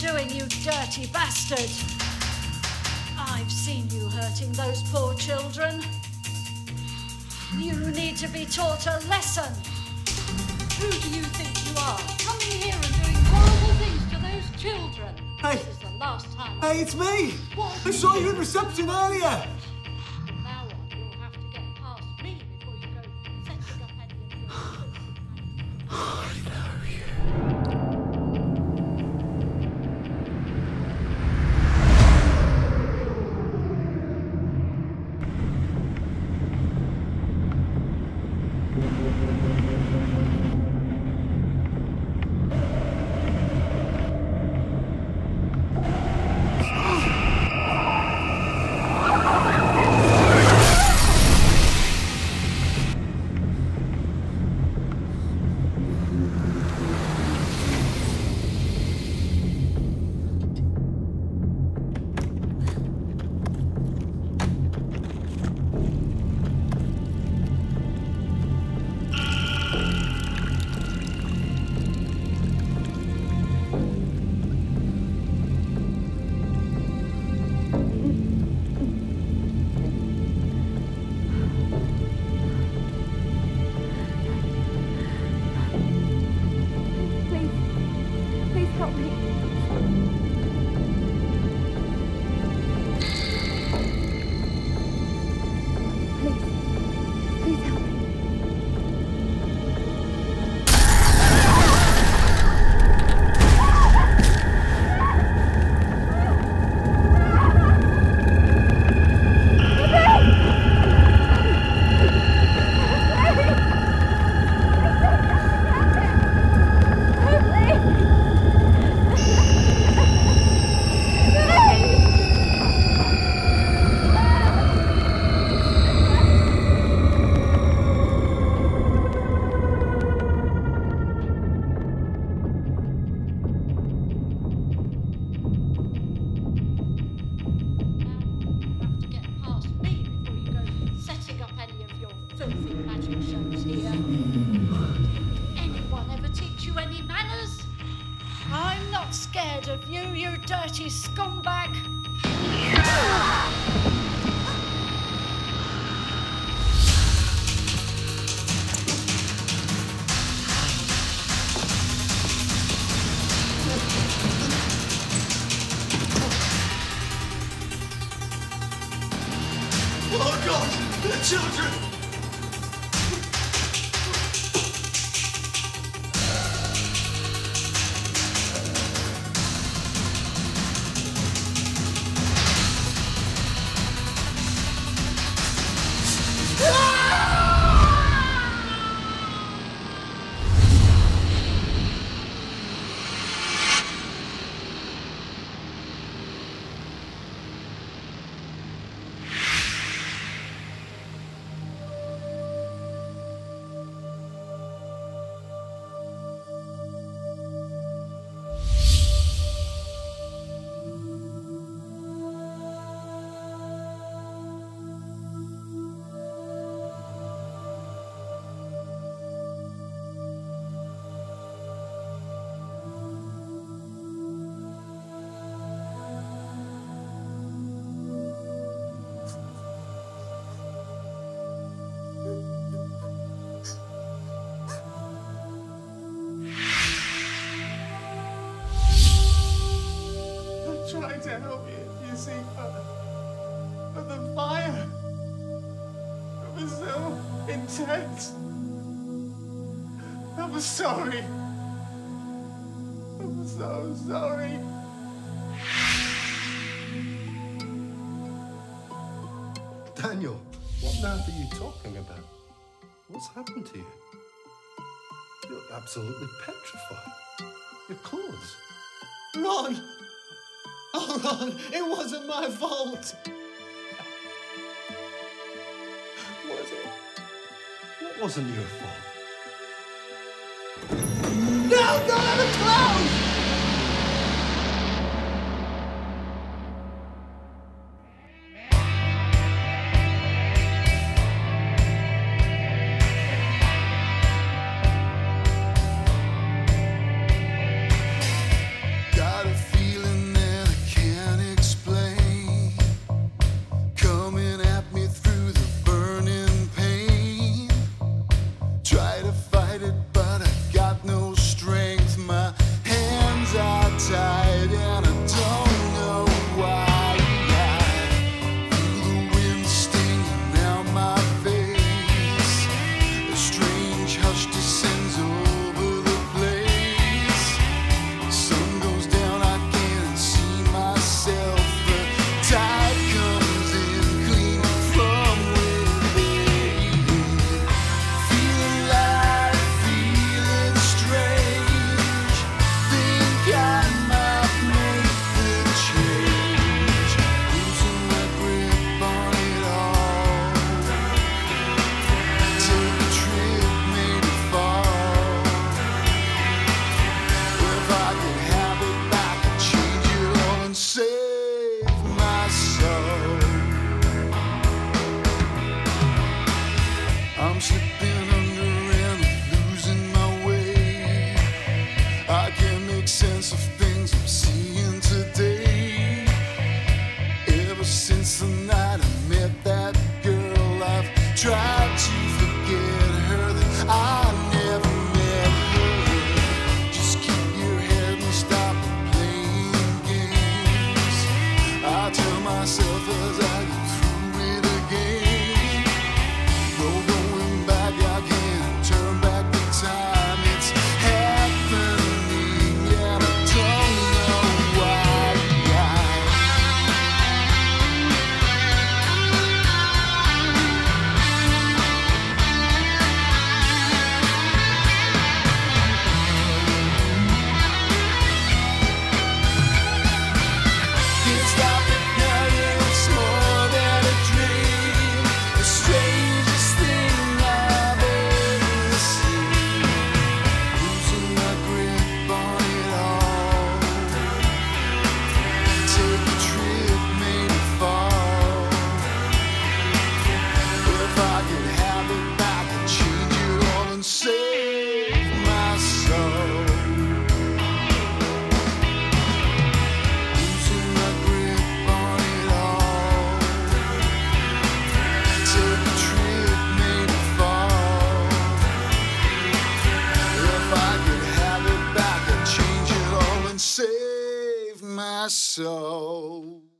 doing, you dirty bastard. I've seen you hurting those poor children. You need to be taught a lesson. Who do you think you are, coming here and doing horrible things to those children? Hey. This is the last time. Hey, it's me. I saw you in reception earlier. From now on, you'll have to get past me before you go setting up any of your business. I know happened to you. You're absolutely petrified. Your clothes. Ron! Oh, Ron, it wasn't my fault! Was it? It wasn't your fault. No, not the clothes! I slipping under and I'm losing my way. I can't make sense of things I'm seeing today. Ever since the night I met that girl, I've tried to forget her that I never met her. Just keep your head and stop playing games, I tell myself as I go through it again. Save my soul.